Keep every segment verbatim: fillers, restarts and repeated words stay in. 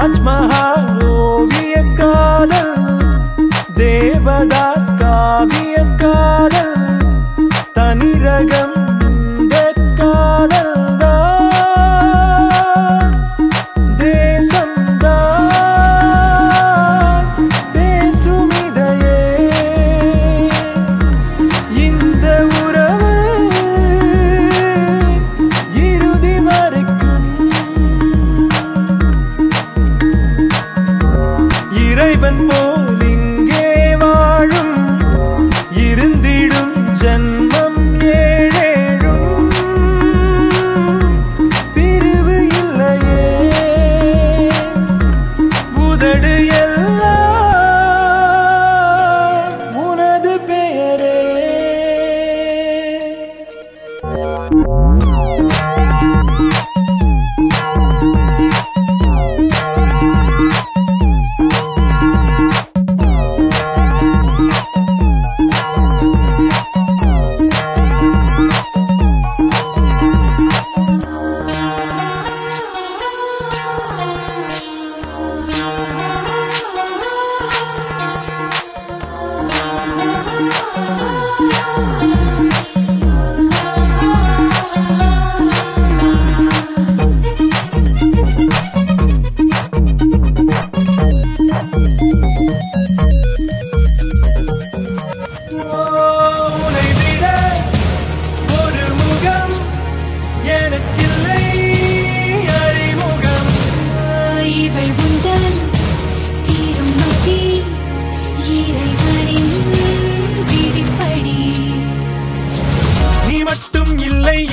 தாஜ்மஹால் ஓவிய காதல், தேவதாஸ் காவிய காதல், தனிரகம் இந்த காதல் தான் தேசம் தான் பேசும் இதையே. இந்த உறவு இறுதி வரைக்கும் இறைவன் போல் இங்கே வாழும் இருந்திடும் ஜன்மம் ஏழேழும் பிரிவு இல்லையே. உதடு எல்லாம் உனது பெயரே.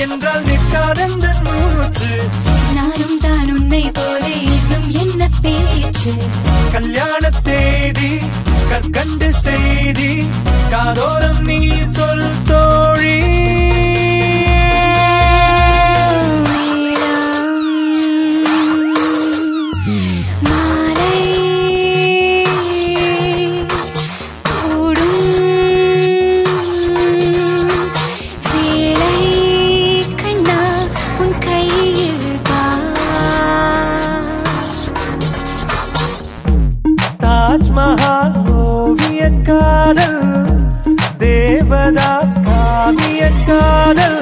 என்றால் நிற்காதந்த மூச்சு, நானும் தான் உன்னை போல இன்னும் என்ன பேச்சு. கல்யாண தேதி கற்கண்டு செய்தி காதோரம் நீ சொல் தோழி. தாஜ்மஹால் ஓவிய காதல், தேவதாஸ் காவிய காதல்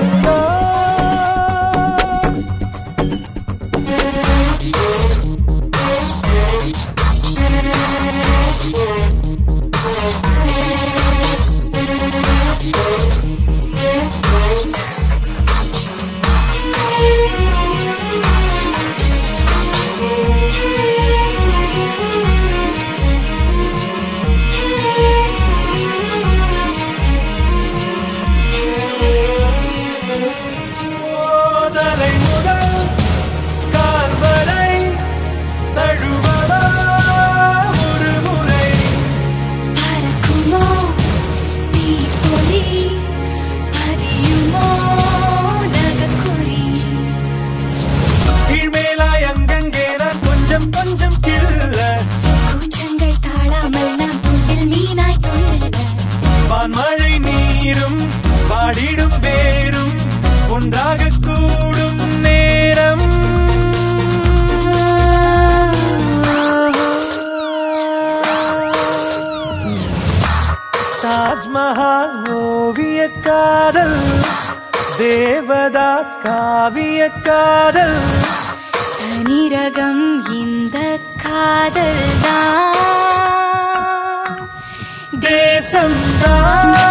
மழை நீரும் பாடிடும் வேரும் ஒன்றாக கூடும் நேரம். தாஜ்மஹால் ஓவிய காதல், தேவதாஸ் காவிய காதல், தனிரகம் இந்த காதல் தான். Some